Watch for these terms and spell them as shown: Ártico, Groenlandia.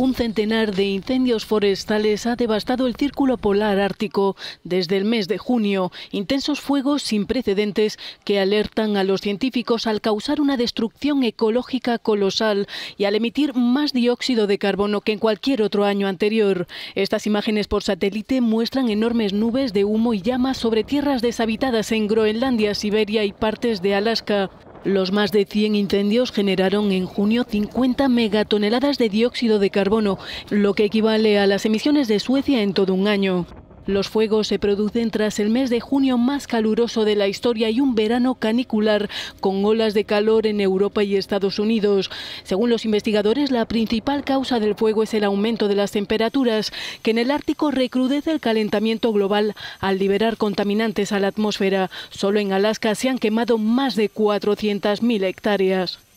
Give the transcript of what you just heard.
Un centenar de incendios forestales ha devastado el círculo polar ártico desde el mes de junio. Intensos fuegos sin precedentes que alertan a los científicos al causar una destrucción ecológica colosal y al emitir más dióxido de carbono que en cualquier otro año anterior. Estas imágenes por satélite muestran enormes nubes de humo y llamas sobre tierras deshabitadas en Groenlandia, Siberia y partes de Alaska. Los más de 100 incendios generaron en junio 50 megatoneladas de dióxido de carbono, lo que equivale a las emisiones de Suecia en todo un año. Los fuegos se producen tras el mes de junio más caluroso de la historia y un verano canicular con olas de calor en Europa y Estados Unidos. Según los investigadores, la principal causa del fuego es el aumento de las temperaturas, que en el Ártico recrudece el calentamiento global al liberar contaminantes a la atmósfera. Solo en Alaska se han quemado más de 400.000 hectáreas.